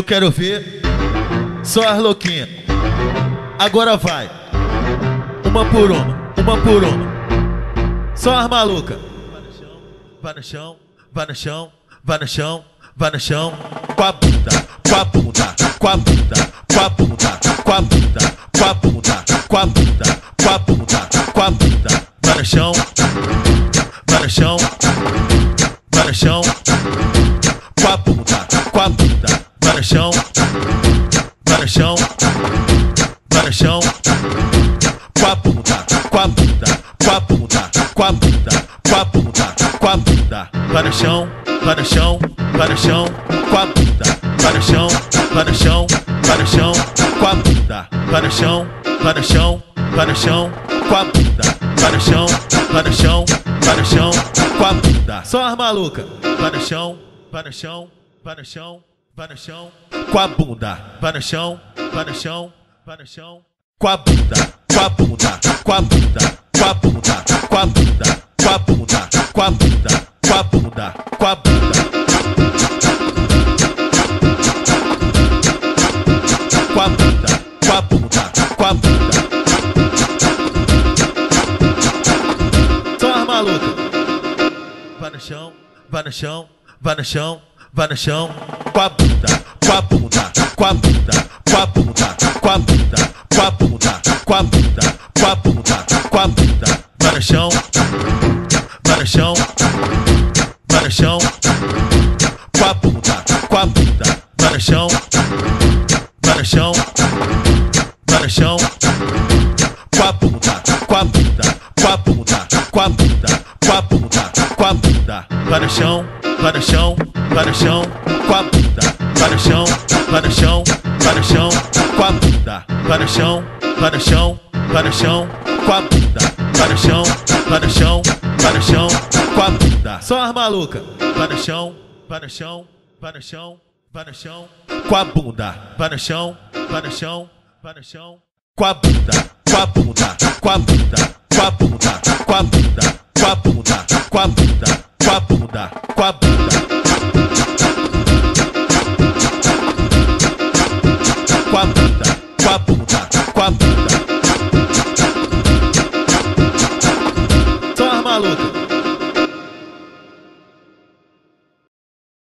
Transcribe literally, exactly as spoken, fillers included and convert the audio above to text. Eu quero ver só as louquinhas. Agora vai, uma por uma, uma por uma. Só as malucas. Vai no chão, vai no chão, vai no chão, vai no chão. Com a bunda, com a bunda, com a bunda, com a bunda, com a bunda, com a bunda, com a bunda, com a bunda, com a bunda. Vai no chão, vai no chão, vai no chão. Com a bunda, com a bunda. Vai no chão, vai no chão, vai no chão. Com a bunda, com a bunda, com a bunda, com a bunda, com a bunda, com a bunda. Vai no chão, vai no chão, vai no chão. Com a bunda, vai no chão, vai no chão, vai no chão. Com a bunda, vai no chão, vai no chão, vai no chão. Com a bunda, vai no chão, vai no chão, vai no chão. Com a bunda, só as malucas. Vai no chão, vai no chão, vai no chão. Vai no chão, com a bunda, vai no chão, vai no chão, vai no chão, com a bunda, com a bunda, com a bunda, com a bunda, com a bunda, com a bunda, com a bunda, com a bunda, com a bunda, com a bunda, com a bunda, com a bunda. Só as malucas. Vai no chão, vai no chão, vai no chão, vai no chão. Com a bunda, com a bunda, com a bunda, com a bunda, com a bunda, com a bunda, com a bunda, com a bunda, com a bunda. Vai no chão, vai no chão, vai no chão. Com a bunda, com a bunda, vai no chão, vai no chão, vai no chão. Com a bunda, com a bunda, com a bunda, com a bunda, com a bunda, com a bunda. Vai no chão, vai no chão, vai no chão. Com a bunda, vai no chão, vai no chão, vai no chão, com a bunda, vai no chão, vai no chão, vai no chão, com a bunda, vai no chão, vai no chão, vai no chão, com a bunda, só as malucas, vai no chão, vai no chão, vai no chão, vai no chão, com a bunda, vai no chão, vai no chão, vai no chão, com a bunda, com a bunda, com a bunda, com a bunda, com a bunda, com a bunda, com a bunda, com a bunda, com a bunda. Com a bunda, com a bunda, com a bunda.